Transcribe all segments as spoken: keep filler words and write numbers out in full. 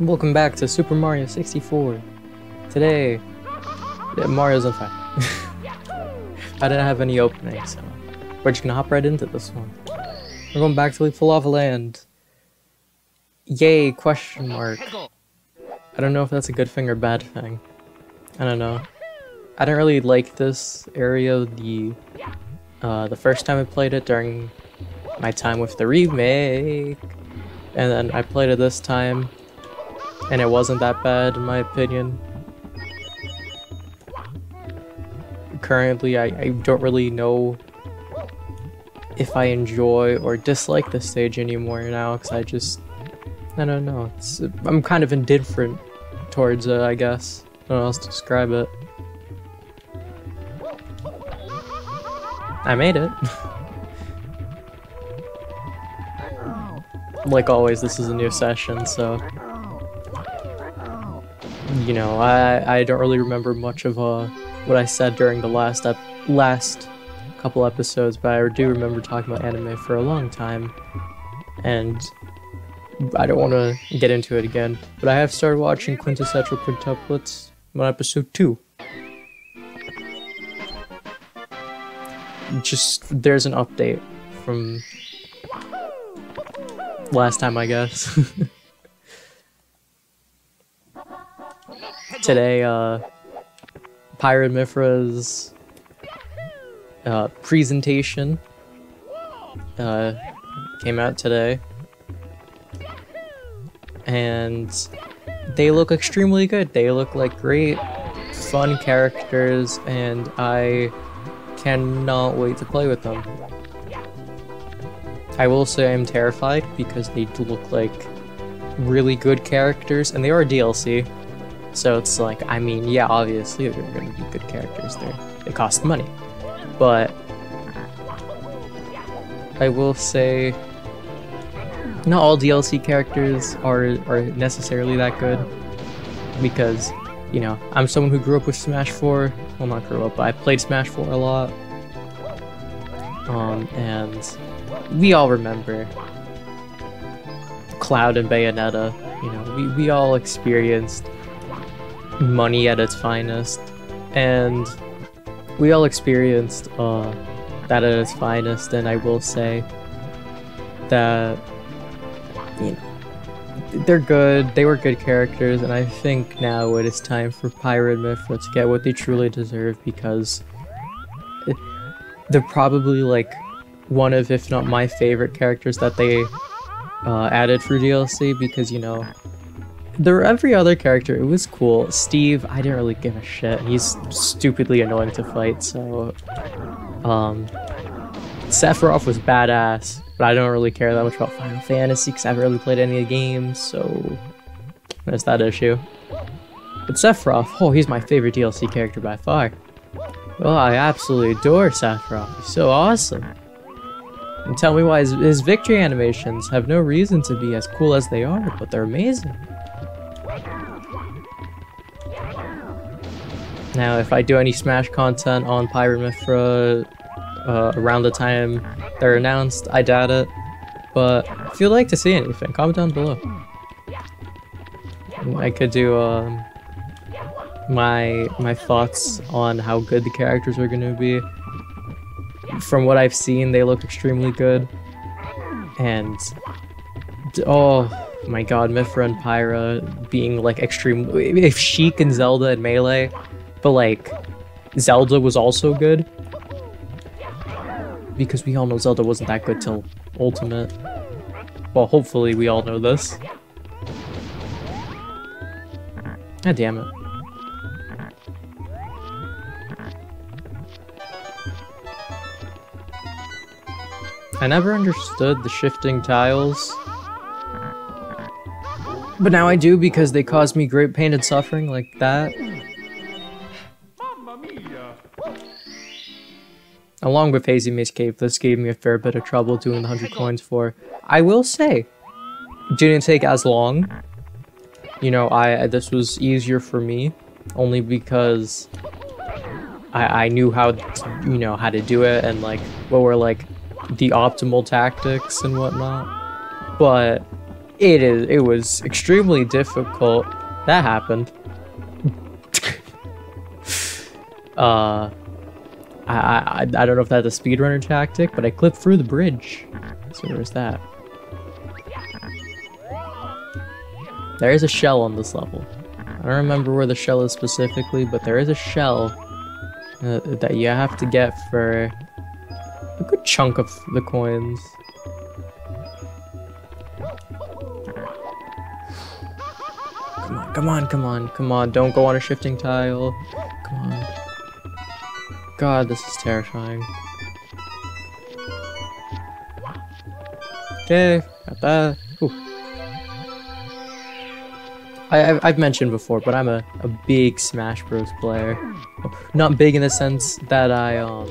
Welcome back to Super Mario sixty-four. Today, yeah, Mario's on fire. I didn't have any openings, so we're just gonna hop right into this one. We're going back to Lethal Lava Land. Yay, question mark. I don't know if that's a good thing or bad thing. I don't know. I didn't really like this area the uh, the first time I played it during my time with the remake. And then I played it this time. And it wasn't that bad, in my opinion. Currently, I, I don't really know if I enjoy or dislike this stage anymore now, because I just... I don't know. It's, I'm kind of indifferent towards it, I guess. I don't know how else to describe it. I made it. Like always, this is a new session, so... You know, I I don't really remember much of uh, what I said during the last ep last couple episodes, but I do remember talking about anime for a long time, and I don't want to get into it again. But I have started watching Quintessential Quintuplets on episode two. Just there's an update from last time, I guess. Today, uh, Pyra and Mythra's uh, presentation uh, came out today, and they look extremely good. They look like great, fun characters, and I cannot wait to play with them. I will say I'm terrified because they do look like really good characters, and they are D L C. So it's like, I mean, yeah, obviously they're going to be good characters. There, they cost money, but I will say, not all D L C characters are are necessarily that good, because you know I'm someone who grew up with Smash four. Well, not grew up, but I played Smash four a lot, um, and we all remember Cloud and Bayonetta. You know, we we all experienced money at its finest, and we all experienced uh, that at its finest. And I will say that, you know, they're good, they were good characters, and I think now it is time for Pyra and Mythra to get what they truly deserve, because it, they're probably like one of, if not my favorite characters that they uh, added for D L C, because, you know, there, every other character, it was cool. Steve, I didn't really give a shit. He's stupidly annoying to fight, so... Um... Sephiroth was badass, but I don't really care that much about Final Fantasy, because I haven't really played any of the games, so... There's that issue. But Sephiroth, oh, he's my favorite D L C character by far. Oh, I absolutely adore Sephiroth. He's so awesome. And tell me why his, his victory animations have no reason to be as cool as they are, but they're amazing. Now, if I do any Smash content on Pyra and Mythra uh, around the time they're announced, I doubt it. But if you'd like to see anything, comment down below. I could do um, my my thoughts on how good the characters are going to be. From what I've seen, they look extremely good. And oh my God, Mythra and Pyra being like extreme. If Sheik and Zelda and Melee. But like, Zelda was also good, because we all know Zelda wasn't that good till Ultimate. Well, hopefully we all know this. God damn it. I never understood the shifting tiles, but now I do, because they caused me great pain and suffering like that. Along with Hazy Mace Cape, this gave me a fair bit of trouble doing the one hundred coins for. I will say, didn't take as long. You know, I this was easier for me, only because I, I knew how to, you know, how to do it, and like what were like the optimal tactics and whatnot. But It is. It was extremely difficult. That happened. uh, I I I don't know if that's a speedrunner tactic, but I clipped through the bridge. So there was that. There is a shell on this level. I don't remember where the shell is specifically, but there is a shell uh, that you have to get for a good chunk of the coins. Come on, come on, come on, come on. Don't go on a shifting tile. Come on. God, this is terrifying. Okay, got that. I, I've mentioned before, but I'm a, a big Smash Bros player. Not big in the sense that I, um,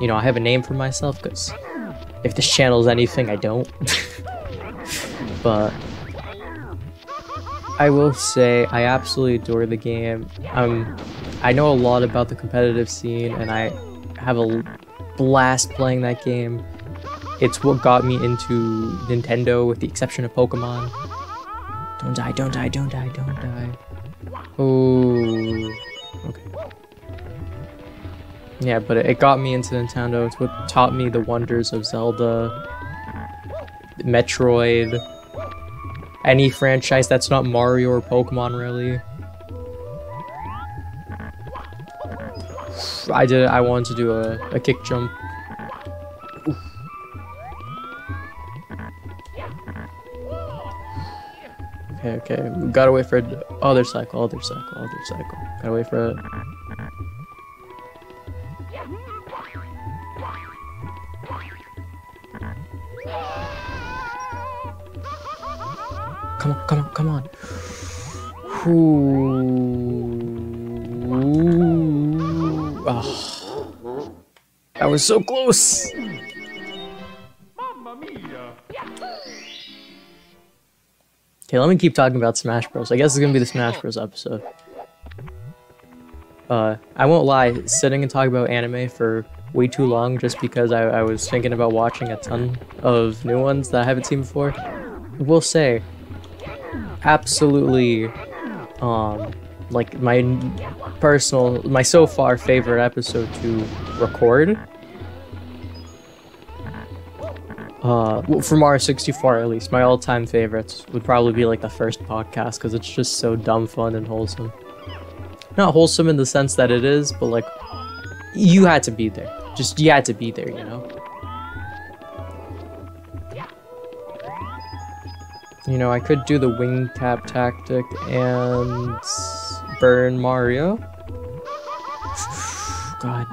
you know, I have a name for myself, because if this channel's anything, I don't. But I will say I absolutely adore the game. Um, I know a lot about the competitive scene, and I have a blast playing that game. It's what got me into Nintendo, with the exception of Pokemon. Don't die, don't die, don't die, don't die. Ooh. Okay. Yeah, but it, it got me into Nintendo. It's what taught me the wonders of Zelda, Metroid, any franchise that's not Mario or Pokemon, really. I did it. I wanted to do a, a kick jump. Okay, okay, we gotta wait for a other cycle, other cycle, other cycle. Gotta wait for it. Come on, come on, come on. Ooh. Oh. That was so close. Okay, let me keep talking about Smash Bros. I guess it's gonna be the Smash Bros episode. Uh, I won't lie, sitting and talking about anime for way too long just because I, I was thinking about watching a ton of new ones that I haven't seen before. I will say, absolutely, um, like my personal, my so far favorite episode to record. Uh, well, from R sixty-four at least, my all-time favorites would probably be like the first podcast, because it's just so dumb fun and wholesome. Not wholesome in the sense that it is, but like, you had to be there. Just, you had to be there, you know? You know, I could do the wing cap tactic and burn Mario. God.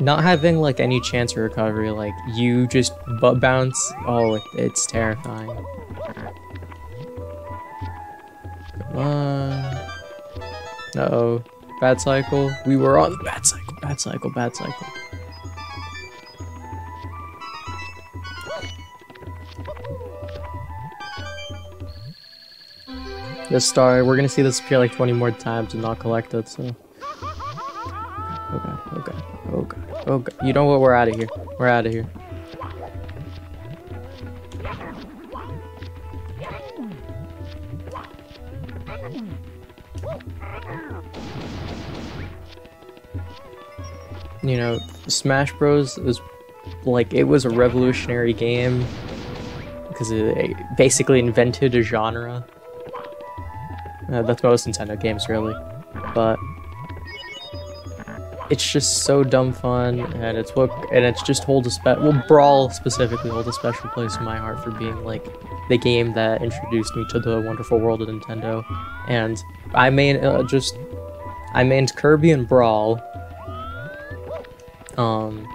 Not having like any chance for recovery, like you just butt bounce. Oh, it, it's terrifying. Come on. Uh oh, bad cycle. We were on the bad cycle, bad cycle, bad cycle. This star, we're gonna see this appear like twenty more times and not collect it, so. Okay, okay. Oh god, oh god. You know what? We're out of here. We're out of here. You know, Smash Bros was like, it was a revolutionary game because it basically invented a genre. Uh, that's most Nintendo games, really. But it's just so dumb fun, and it's what, and it's just holds a special, well, Brawl specifically holds a special place in my heart for being like the game that introduced me to the wonderful world of Nintendo. And I main uh, just, I mained Kirby and Brawl. Um,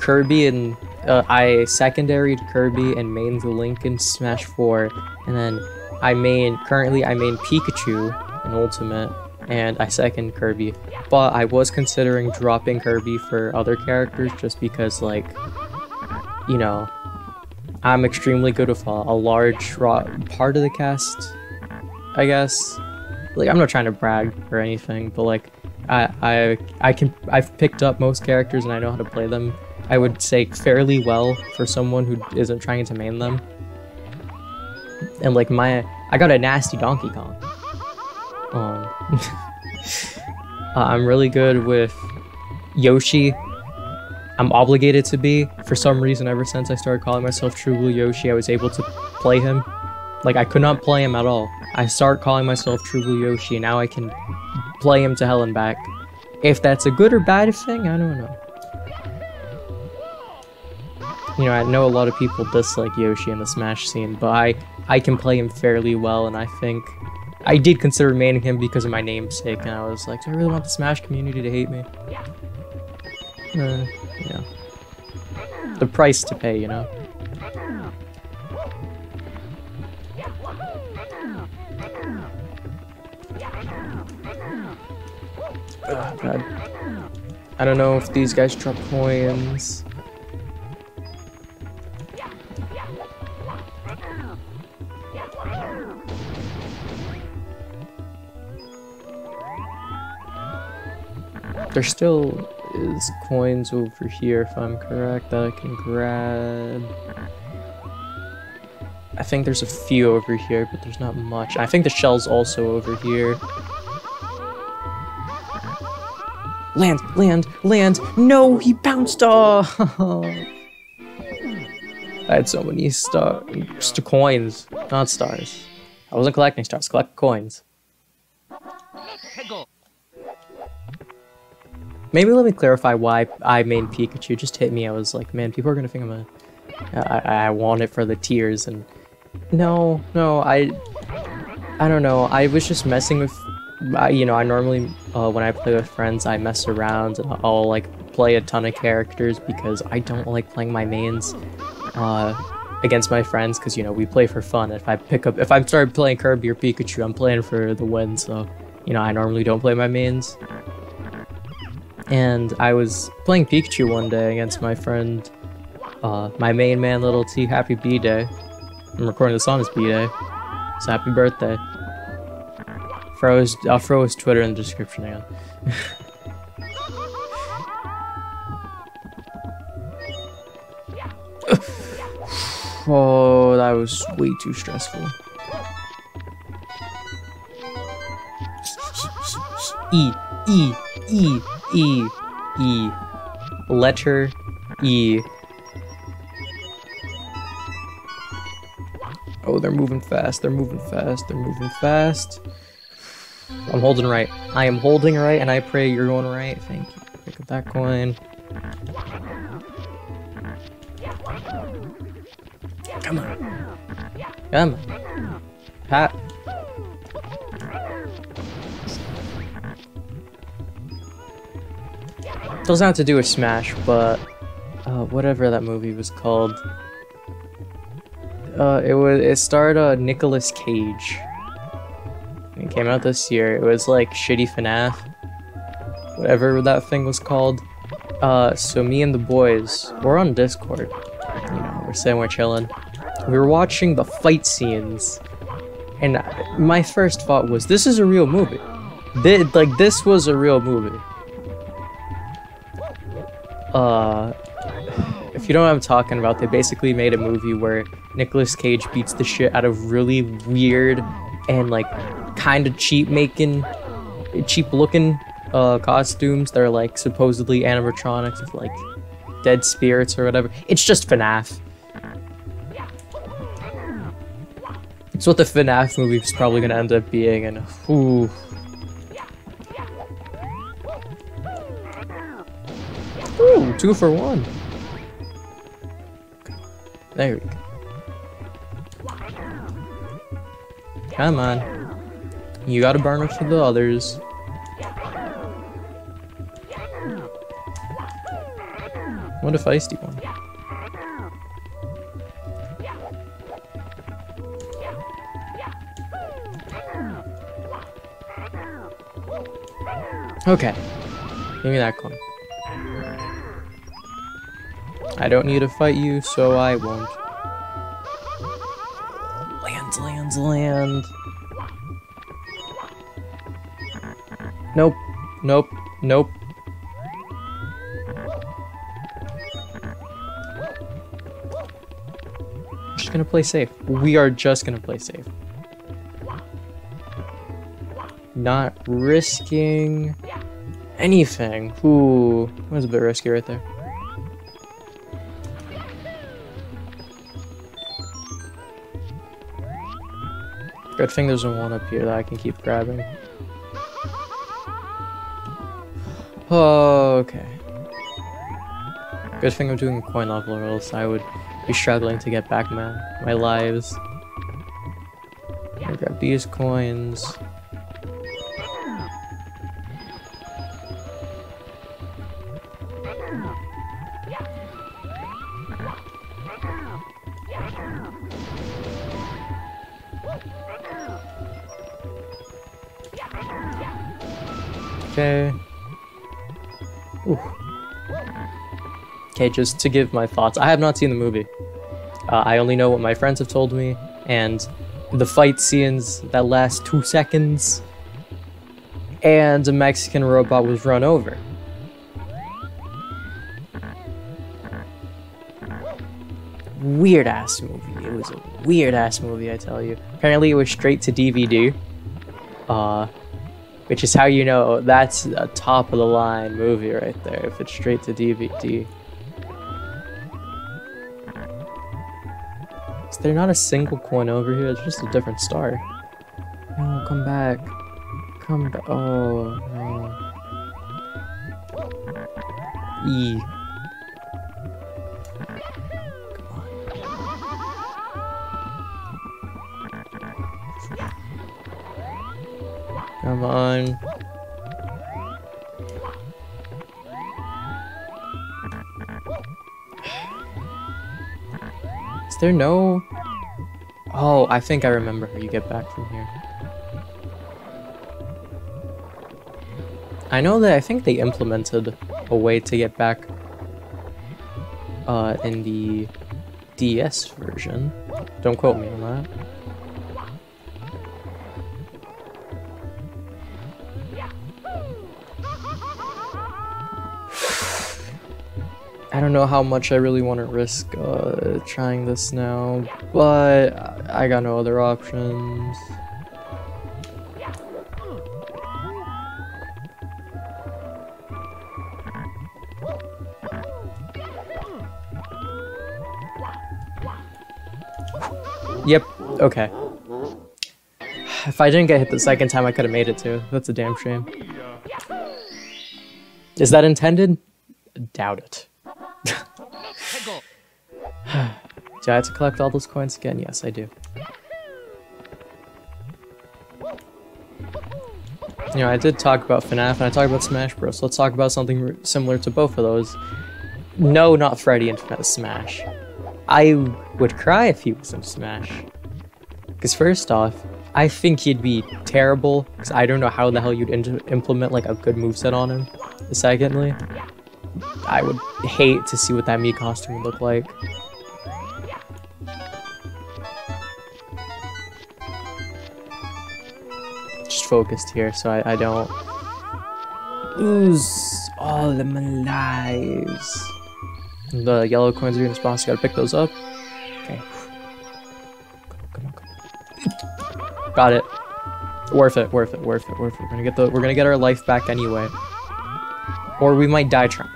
Kirby and uh, I secondaried Kirby and mained the Link in Smash four, and then I main currently I main Pikachu in Ultimate. And I second Kirby, but I was considering dropping Kirby for other characters just because, like, you know, I'm extremely good with a, a large part of the cast, I guess. Like, I'm not trying to brag or anything, but like, I I I can I've picked up most characters and I know how to play them, I would say, fairly well for someone who isn't trying to main them. And like my, I got a nasty Donkey Kong. Um, uh, I'm really good with Yoshi. I'm obligated to be. For some reason, ever since I started calling myself True Blue Yoshi, I was able to play him. Like, I could not play him at all. I start calling myself True Blue Yoshi, and now I can play him to hell and back. If that's a good or bad thing, I don't know. You know, I know a lot of people dislike Yoshi in the Smash scene, but I, I can play him fairly well, and I think... I did consider maining him because of my namesake, and I was like, do I really want the Smash community to hate me? Uh, you know. The price to pay, you know? Oh, God. I don't know if these guys drop coins. There still is coins over here, if I'm correct, that I can grab. I think there's a few over here, but there's not much. I think the shell's also over here. Land, land, land! No, he bounced off! I had so many star- st coins, not stars. I wasn't collecting stars, collect coins. Maybe let me clarify why I main Pikachu. Just hit me. I was like, man, people are gonna think I'm a... I, I want it for the tears, and... No, no, I... I don't know. I was just messing with... I, you know, I normally, uh, when I play with friends, I mess around, and I'll, like, play a ton of characters because I don't like playing my mains, uh, against my friends, because, you know, we play for fun. If I pick up... If I start playing Kirby or Pikachu, I'm playing for the win, so... You know, I normally don't play my mains. And I was playing Pikachu one day against my friend, uh, my main man, Little T. Happy B-Day. I'm recording this on his B-Day, so happy birthday. Throw his, I'll throw his Twitter in the description again. Oh, that was way too stressful. E, E, E. E, E, letter E. Oh, they're moving fast, they're moving fast, they're moving fast. I'm holding right. I am holding right, and I pray you're going right. Thank you. Pick up that coin. Come on. Come on. Pat. Doesn't have to do with Smash, but uh, whatever that movie was called, uh, it was it starred uh, Nicolas Cage. It came out this year. It was like shitty FNAF, whatever that thing was called. Uh, so me and the boys, we're on Discord. You know, we're sitting, we're chilling. We were watching the fight scenes, and I, my first thought was, "This is a real movie. This, like this was a real movie." Uh, if you don't know what I'm talking about, they basically made a movie where Nicolas Cage beats the shit out of really weird and like kind of cheap making, cheap looking uh, costumes that are like supposedly animatronics of like dead spirits or whatever. It's just FNAF. It's what the FNAF movie is probably going to end up being, and ooh. Ooh, two for one. There we go. Come on. You gotta burn up for the others. What a feisty one. Okay. Give me that coin. I don't need to fight you, so I won't. Land, land, land. Nope, nope, nope. gonna play safe. We are just gonna play safe. Not risking anything. Ooh, that was a bit risky right there. Good thing there's a one up here that I can keep grabbing. Oh, okay. Good thing I'm doing a coin level or else I would be struggling to get back my, my lives. I grab these coins. Okay. Ooh. Okay, just to give my thoughts, I have not seen the movie. Uh, I only know what my friends have told me, and the fight scenes that last two seconds, and a Mexican robot was run over. Weird-ass movie. It was a weird-ass movie, I tell you. Apparently, it was straight to D V D. Uh... Which is how you know that's a top-of-the-line movie right there, if it's straight to D V D. Is there not a single coin over here? It's just a different star. No, come back. Come back. Oh, no. E. Come on. Is there no... Oh, I think I remember how you get back from here. I know that I think they implemented a way to get back uh, in the D S version. Don't quote me on that. I don't know how much I really want to risk uh, trying this now, but I got no other options. Yep, okay. If I didn't get hit the second time, I could have made it too. That's a damn shame. Is that intended? Doubt it. Do I have to collect all those coins again? Yes, I do. You know, I did talk about FNAF and I talked about Smash Bros. So let's talk about something similar to both of those. No, not Freddy in Smash. I would cry if he was in Smash. Because first off, I think he'd be terrible. Because I don't know how the hell you'd implement like a good moveset on him. Secondly, I would hate to see what that Mii costume would look like. Just focused here so I, I don't lose all of my lives. The yellow coins are in the spawn, so you gotta pick those up. Okay. Come on, come on, come on. Got it. Worth it, worth it, worth it, worth it. We're gonna get the we're gonna get our life back anyway. Or we might die trying.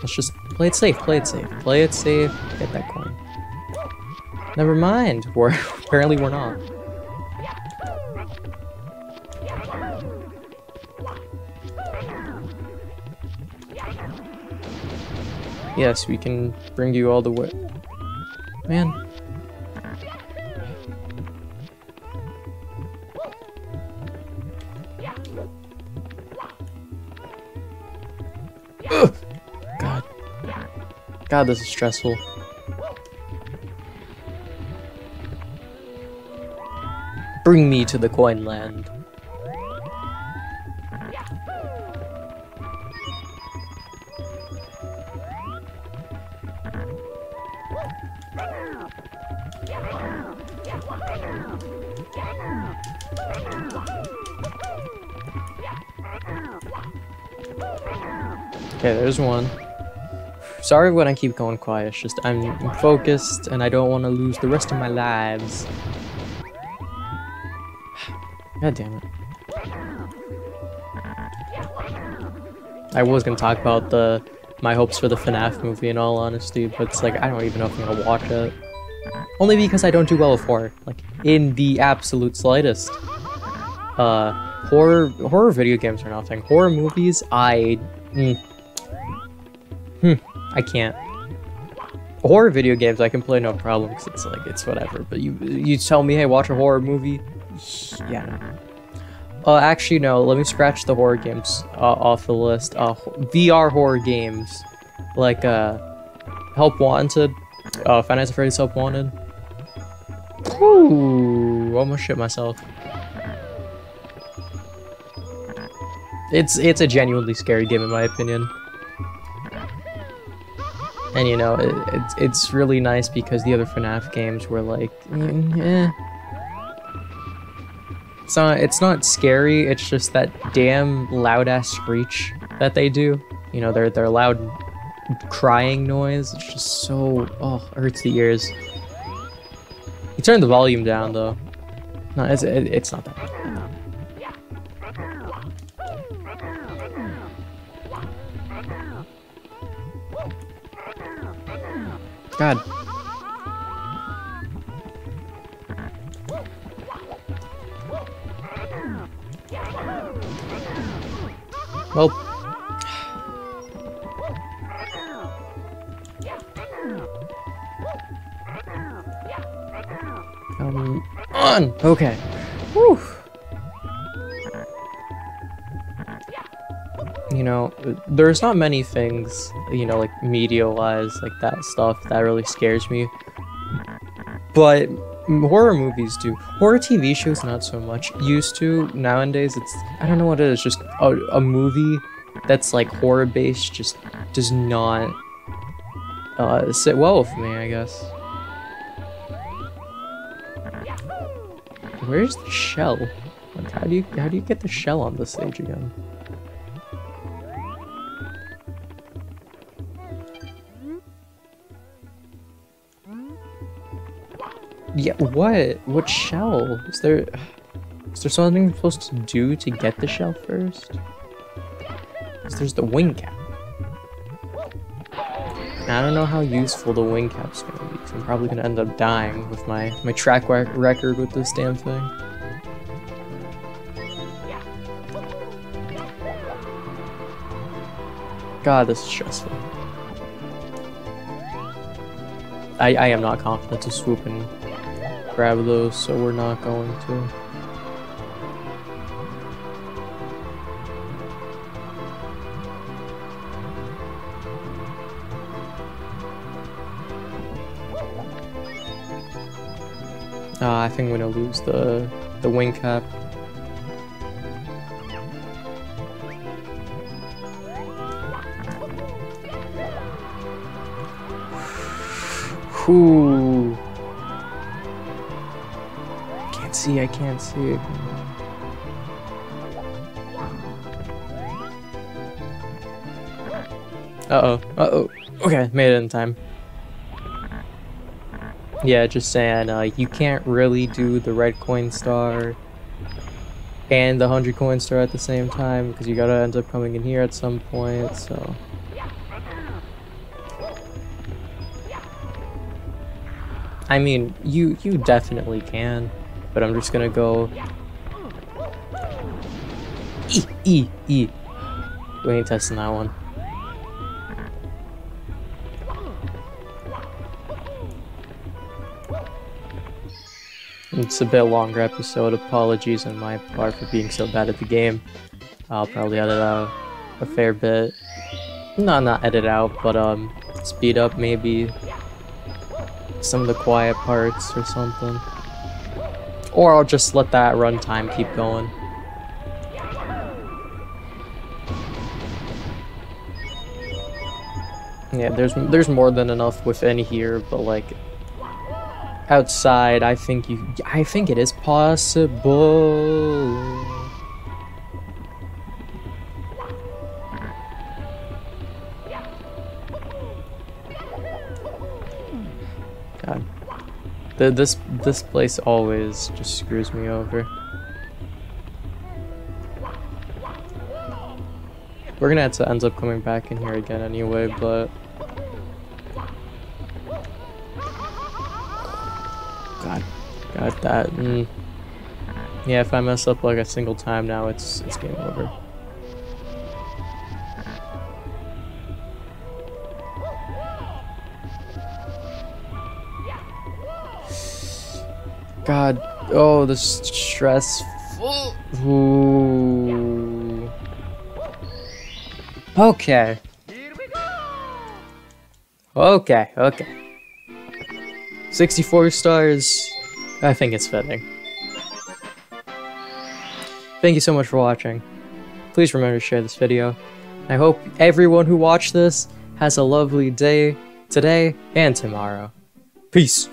Let's just play it safe, play it safe, play it safe, get that coin. Never mind, we're apparently we're not. Yes, we can bring you all the way. Man. God, this is stressful. Bring me to the coin land. Okay, there's one. Sorry when I keep going quiet, it's just I'm focused and I don't want to lose the rest of my lives. God damn it. I was gonna talk about the my hopes for the FNAF movie in all honesty, but it's like I don't even know if I'm gonna watch it. Only because I don't do well with horror, like in the absolute slightest. Uh, horror horror video games are nothing. Horror movies, I mm, hmm, I can't. Horror video games I can play no problem because it's like it's whatever. But you you tell me, hey, watch a horror movie, yeah. Uh, actually no, let me scratch the horror games uh, off the list. Uh, V R horror games like uh, Help Wanted. Uh, Final Fantasy Help Wanted. Ooh, almost shit myself. It's it's a genuinely scary game in my opinion, and you know it, it's it's really nice because the other FNAF games were like, mm, eh. It's not it's not scary. It's just that damn loud ass screech that they do. You know, they're they're loud. Crying noise, it's just so, oh, it hurts the ears. You turn the volume down though. No, it's, it, it's not that bad. God. Well. Um, on! Okay. Whew. You know, there's not many things, you know, like media-wise, like that stuff that really scares me. But horror movies do. Horror T V shows, not so much. Used to. Nowadays, it's, I don't know what it is, just a, a movie that's like horror-based just does not uh, sit well with me, I guess. Where's the shell? Like, how do you how do you get the shell on this stage again? Yeah, what? What shell? Is there is there something you're supposed to do to get the shell first? Because there's the wing cap. I don't know how useful the wing cap's gonna be, because I'm probably gonna end up dying with my, my track record with this damn thing. God, this is stressful. I, I am not confident to swoop and grab those, so we're not going to. Uh, I think we're gonna lose the the wing cap. Ooh. Can't see, I can't see. Uh-oh, uh-oh. Okay, made it in time. Yeah, just saying, uh, you can't really do the red coin star and the hundred coin star at the same time because you gotta end up coming in here at some point, so. I mean, you, you definitely can, but I'm just gonna go. E, E, E. We ain't testing that one. It's a bit longer episode, apologies on my part for being so bad at the game. I'll probably edit out a fair bit. No, not edit out, but um, speed up maybe some of the quiet parts or something. Or I'll just let that runtime keep going. Yeah, there's, there's more than enough within here, but like, outside, I think you. I think it is possible. The, this this place always just screws me over. We're gonna have to end up coming back in here again anyway, but God, got that. Mm. Yeah, if I mess up like a single time now, it's it's game over. God, oh, the stress. Ooh. Okay. Okay, okay. sixty-four stars. I think it's fitting. Thank you so much for watching. Please remember to share this video. I hope everyone who watched this has a lovely day today and tomorrow. Peace.